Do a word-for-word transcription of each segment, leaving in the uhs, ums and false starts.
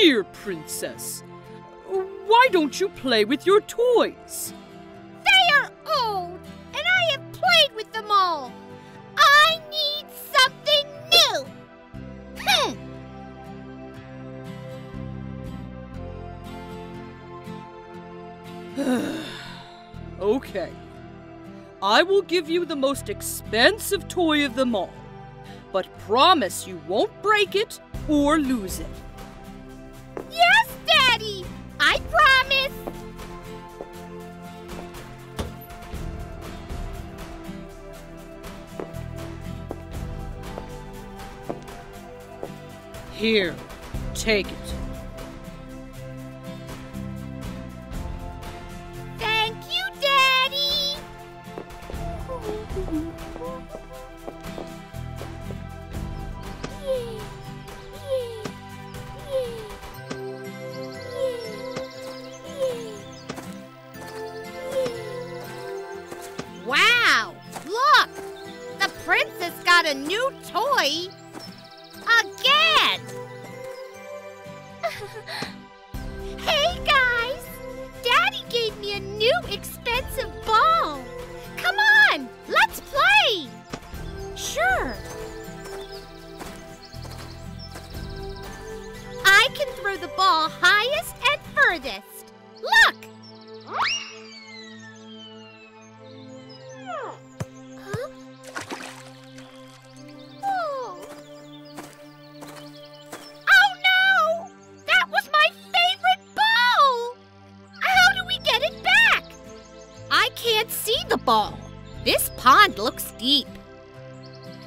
Dear princess, why don't you play with your toys? They are old, and I have played with them all. I need something new. Hm. Okay. I will give you the most expensive toy of them all, but promise you won't break it or lose it. Yes, Daddy! I promise! Here, take it. Thank you, Daddy! Wow! Look! The princess got a new toy! Again! Hey, guys! Daddy gave me a new expensive ball! Come on! Let's play! Sure! I can throw the ball highest and furthest! Look! Huh? Oh. Oh no! That was my favorite ball! How do we get it back? I can't see the ball. This pond looks deep.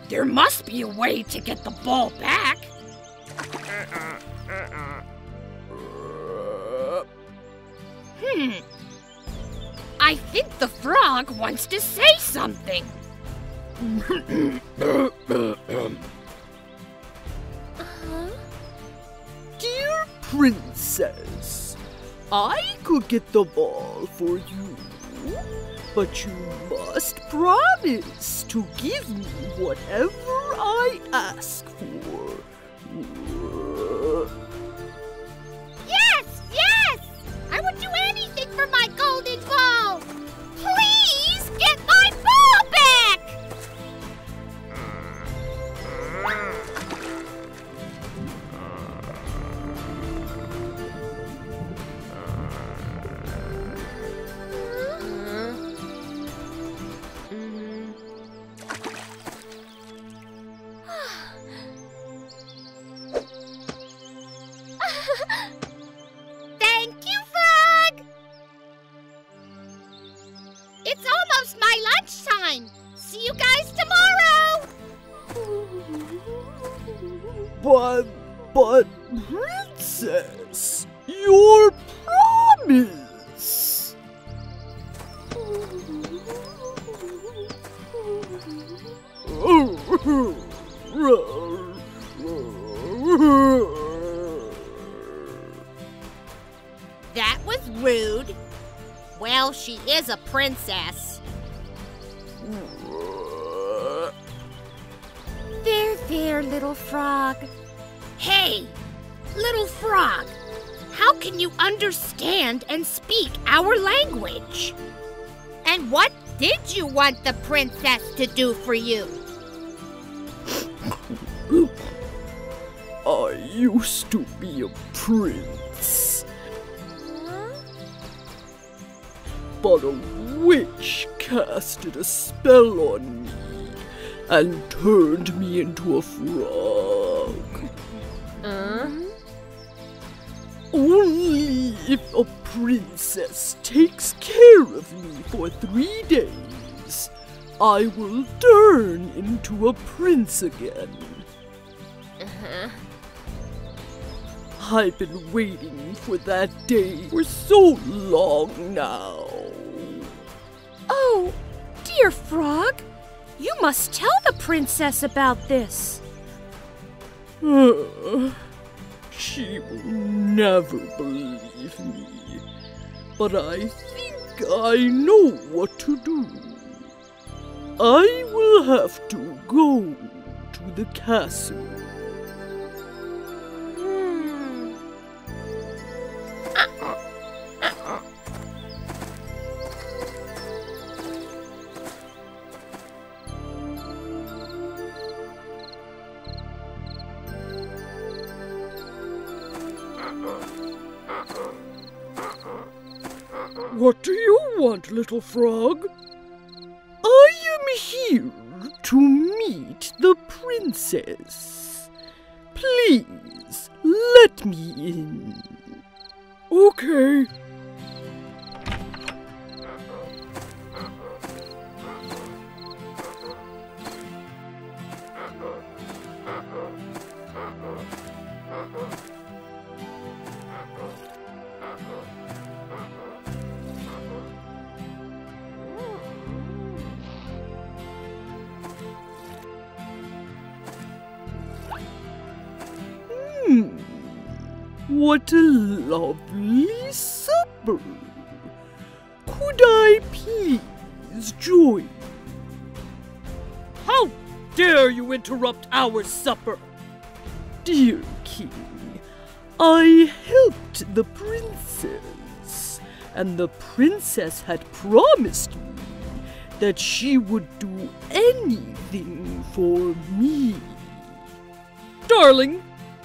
There must be a way to get the ball back. Uh-uh, uh-uh. Hmm. I think the frog wants to say something. Uh-huh. Dear princess, I could get the ball for you, but you must promise to give me whatever I ask for. Yes, yes! I would do anything for my golden ball! Please get my ball back! It's almost my lunchtime. See you guys tomorrow. But, but, princess, your promise. That was rude. Well, she is a princess. There, there, little frog. Hey, little frog, how can you understand and speak our language? And what did you want the princess to do for you? I used to be a prince. But a witch casted a spell on me and turned me into a frog. Uh-huh. Only if a princess takes care of me for three days, I will turn into a prince again. Uh-huh. I've been waiting for that day for so long now. Oh, dear frog, you must tell the princess about this. Uh, she will never believe me, but I think I know what to do. I will have to go to the castle. What do you want, little frog? I am here to meet the princess. Please, let me in. Okay. What a lovely supper! Could I please join? How dare you interrupt our supper! Dear King, I helped the princess, and the princess had promised me that she would do anything for me. Darling!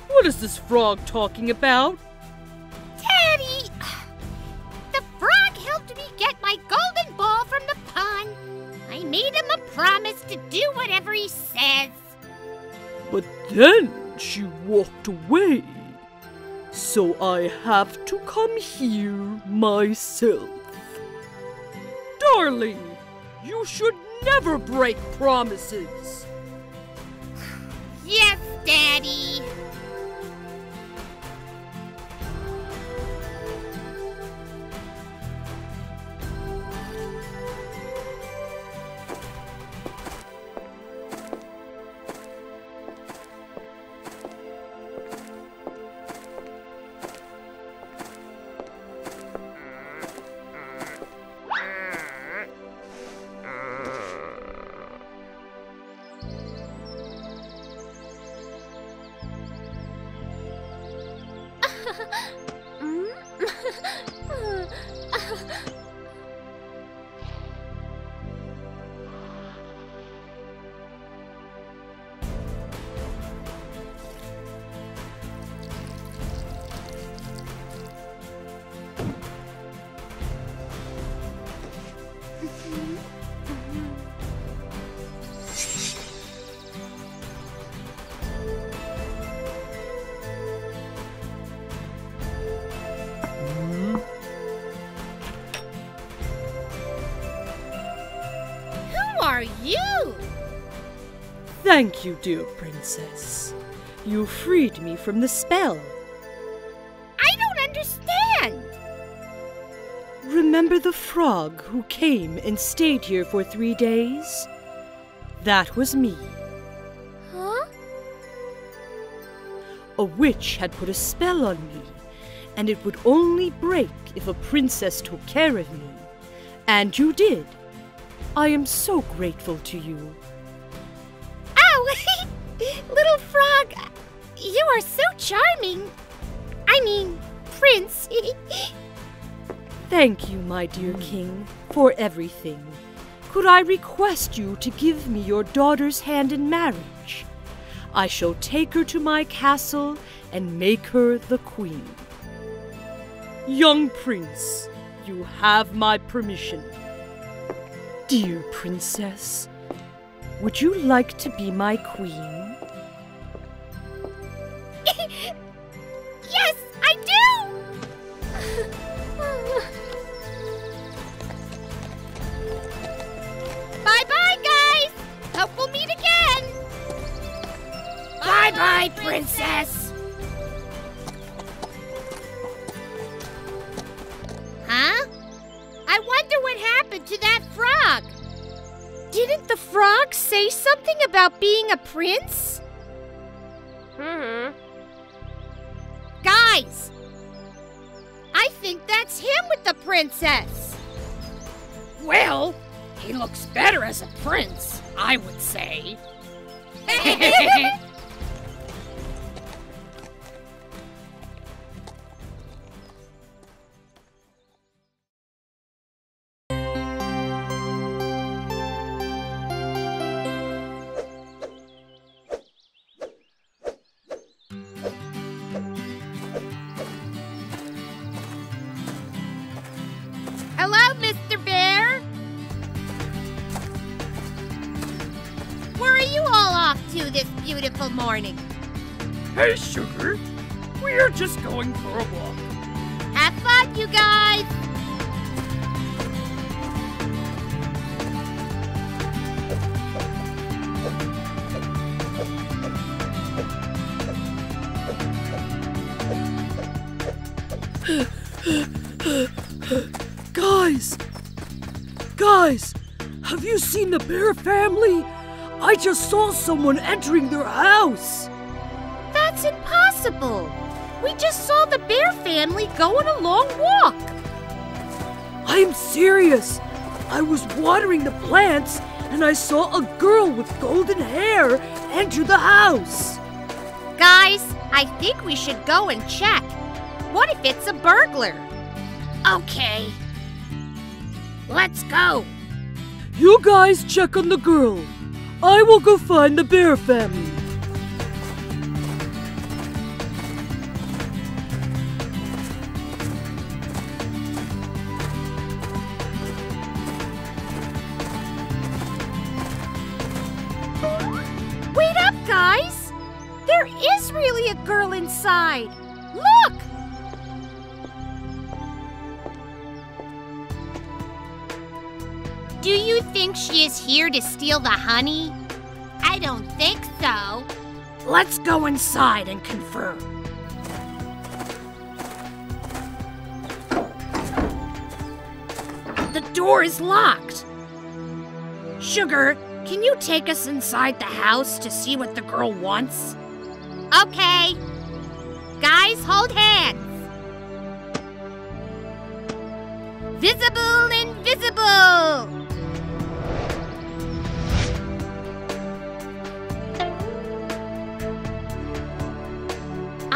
What is this frog talking about? Daddy! The frog helped me get my golden ball from the pond. I made him a promise to do whatever he says. But then she walked away. So I have to come here myself. Darling, you should never break promises. Yes, Daddy. Are you? Thank you, dear princess. You freed me from the spell. I don't understand. Remember the frog who came and stayed here for three days? That was me. Huh? A witch had put a spell on me, and it would only break if a princess took care of me. And you did. I am so grateful to you. Oh, little frog, you are so charming. I mean, prince. Thank you, my dear king, for everything. Could I request you to give me your daughter's hand in marriage? I shall take her to my castle and make her the queen. Young prince, you have my permission. Dear princess, would you like to be my queen? Yes, I do! Bye-bye, guys! Hope we'll meet again! Bye-bye, princess! Huh? I wonder what happened to that frog. Didn't the frog say something about being a prince? Mm-hmm. Guys, I think that's him with the princess. Well, he looks better as a prince, I would say. this beautiful morning. Hey, Sugar. We are just going for a walk. Have fun, you guys. Guys! Guys! Have you seen the bear family? I just saw someone entering their house! That's impossible! We just saw the bear family go on a long walk! I'm serious! I was watering the plants and I saw a girl with golden hair enter the house! Guys, I think we should go and check. What if it's a burglar? Okay. Let's go. You guys check on the girl. I will go find the bear family. Wait up, guys. There is really a girl inside. Look! Do you think she is here to steal the honey? I don't think so. Let's go inside and confirm. The door is locked. Sugar, can you take us inside the house to see what the girl wants? Okay. Guys, hold hands. Visible, invisible.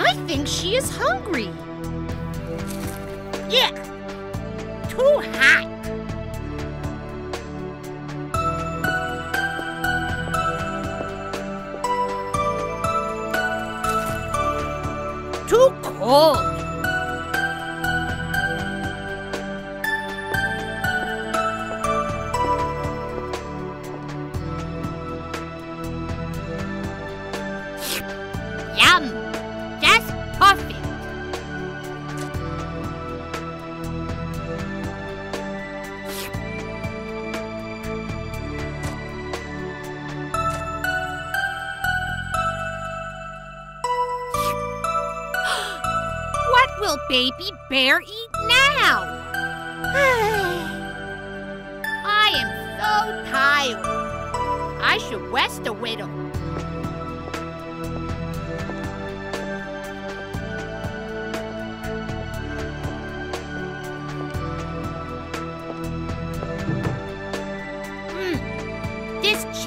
I think she is hungry. Yeah, too hot. Too cold. Yum. Perfect. What will Baby Bear eat now? I am so tired. I should rest a little.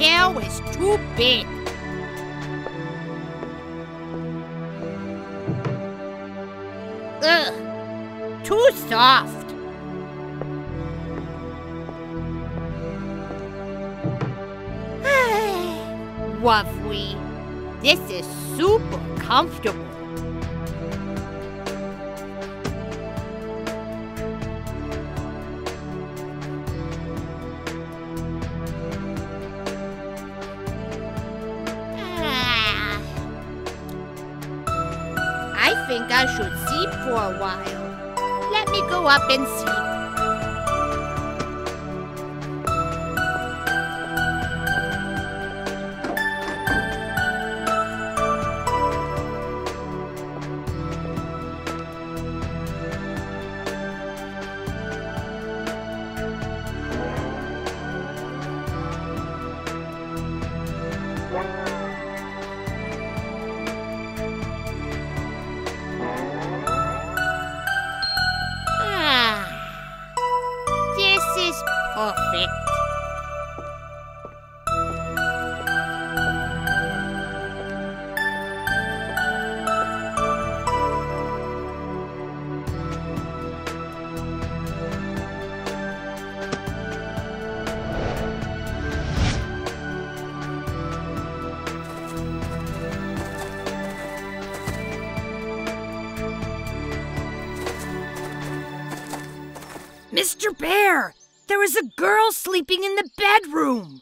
Tail is too big. Ugh, too soft. Lovely. This is super comfortable. I think I should sleep for a while. Let me go up and sleep. Perfect. Mister Bear! There is a girl sleeping in the bedroom.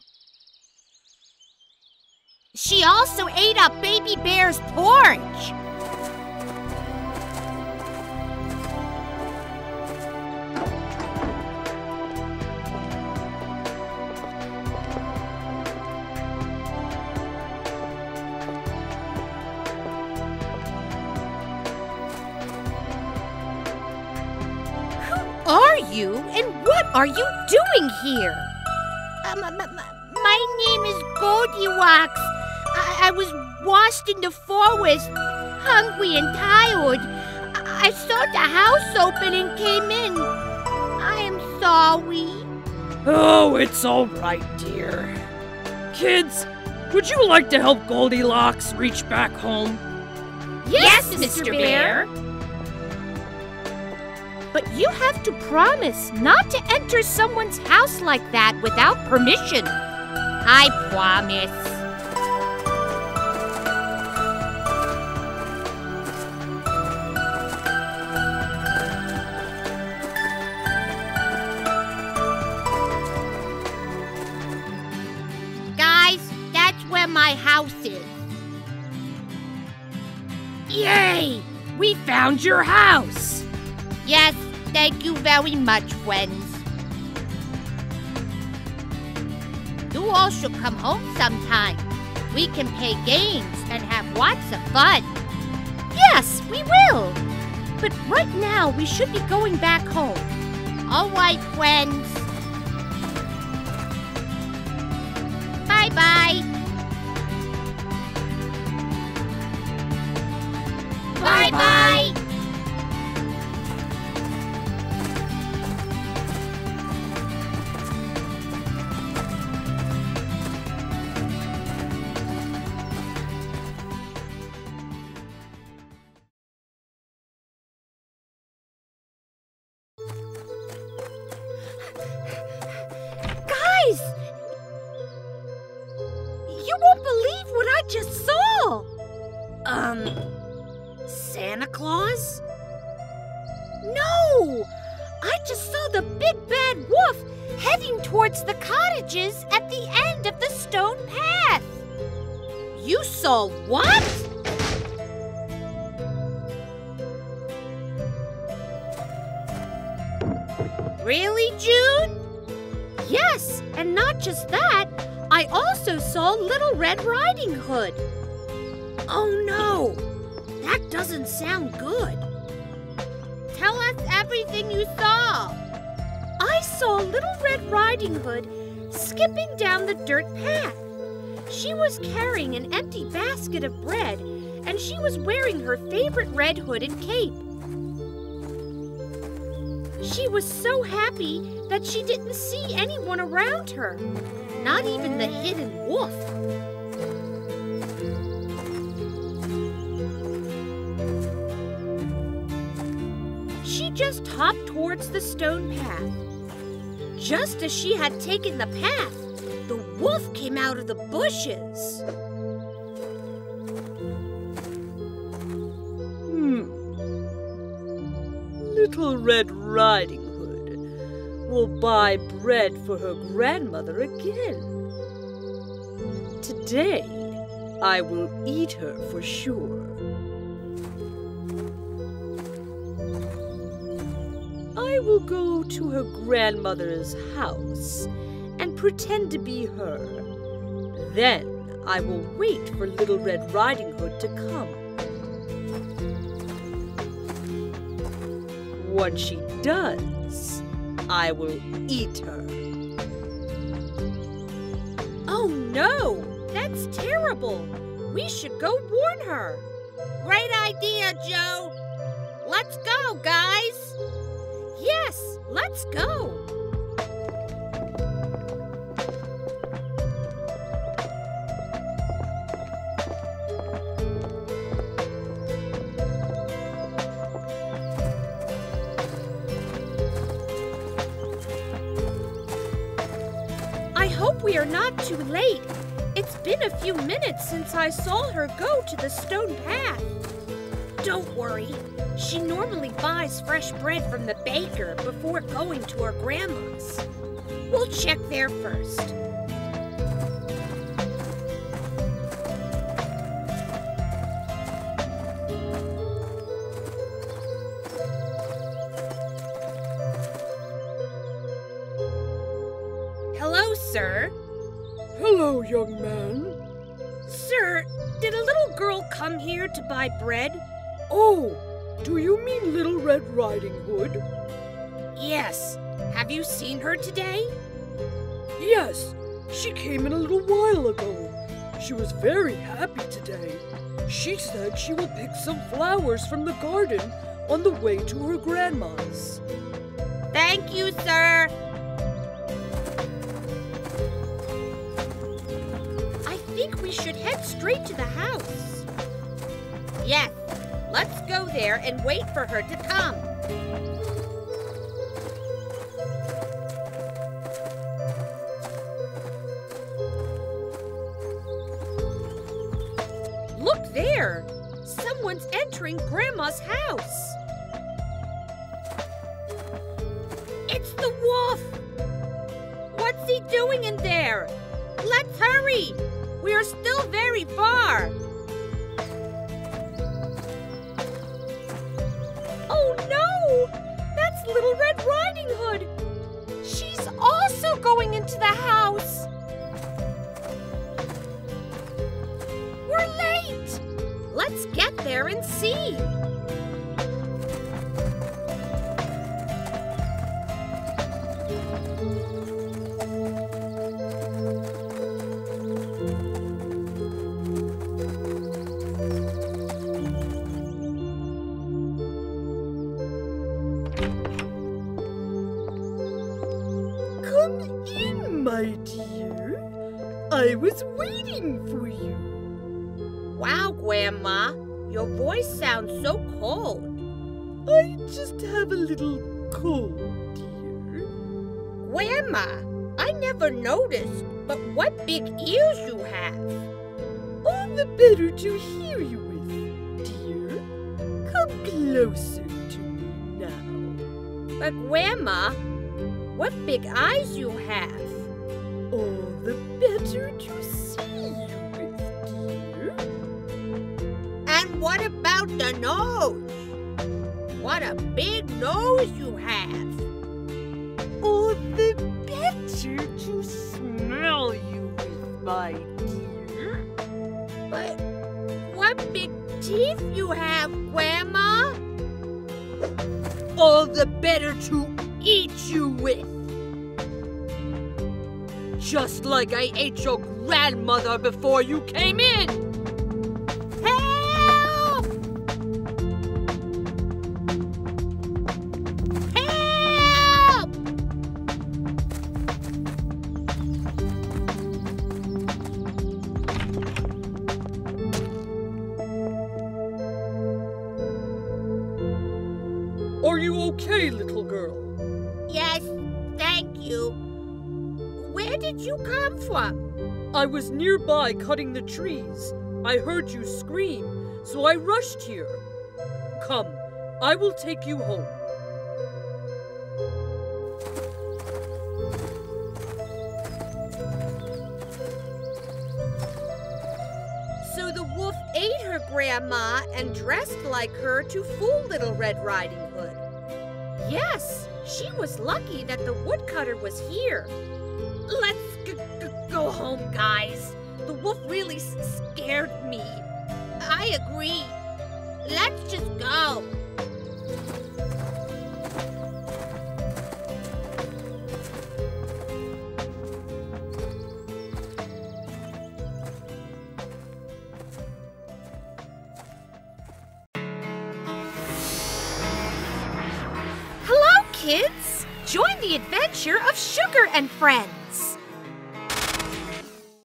She also ate up Baby Bear's porch. You and what are you doing here? Uh, my, my, my name is Goldilocks. I, I was lost in the forest, hungry and tired. I, I saw the house open and came in. I am sorry. Oh, it's all right, dear. Kids, would you like to help Goldilocks reach back home? Yes, yes Mister Bear. Bear. But you have to promise not to enter someone's house like that without permission. I promise. Guys, that's where my house is. Yay! We found your house! Yes, thank you very much, friends. You all should come home sometime. We can play games and have lots of fun. Yes, we will. But right now, we should be going back home. All right, friends. Bye-bye. Bye-bye. You won't believe what I just saw! Um, Santa Claus? No! I just saw the big bad wolf heading towards the cottages at the end of the stone path. You saw what? Really, June? Yes, and not just that, I also saw Little Red Riding Hood. Oh no, that doesn't sound good. Tell us everything you saw. I saw Little Red Riding Hood skipping down the dirt path. She was carrying an empty basket of bread, and she was wearing her favorite red hood and cape. She was so happy that she didn't see anyone around her. Not even the hidden wolf. She just hopped towards the stone path. Just as she had taken the path, the wolf came out of the bushes. Hmm. Little Red Riding will buy bread for her grandmother again. Today, I will eat her for sure. I will go to her grandmother's house and pretend to be her. Then I will wait for Little Red Riding Hood to come. Once she does, I will eat her. Oh no! That's terrible! We should go warn her! Great idea, Joe! Let's go, guys! Yes, let's go! We are not too late. It's been a few minutes since I saw her go to the stone path. Don't worry. She normally buys fresh bread from the baker before going to her grandma's. We'll check there first. sir. Hello, young man. Sir, did a little girl come here to buy bread? Oh, do you mean Little Red Riding Hood? Yes. Have you seen her today? Yes. She came in a little while ago. She was very happy today. She said she will pick some flowers from the garden on the way to her grandma's. Thank you, sir. I think we should head straight to the house. Yes, let's go there and wait for her to come. Look there! Someone's entering Grandma's house. It's the wolf! What's he doing in there? Let's hurry! We are still very far. Oh no! That's Little Red Riding Hood! She's also going into the house! We're late! Let's get there and see! Come in, my dear. I was waiting for you. Wow, Grandma, your voice sounds so cold. I just have a little cold, dear. Grandma, I never noticed, but what big ears you have. All the better to hear you with, dear. Come closer to me now. But Grandma, what big eyes you have. All the better to see you with, dear. And what about the nose? What a big nose you have. All the better to smell you with, my dear. But what big teeth you have, Grandma. All the better to eat you with. Just like I ate your grandmother before you came in. Help! Help! Are you okay, little girl? Yes, thank you. Where did you come from? I was nearby cutting the trees. I heard you scream, so I rushed here. Come, I will take you home. So the wolf ate her grandma and dressed like her to fool Little Red Riding Hood. Yes. She was lucky that the woodcutter was here. Let's g g go home, guys. The wolf really s scared me. I agree. Let's just go. Kids, join the adventure of Sugar and Friends.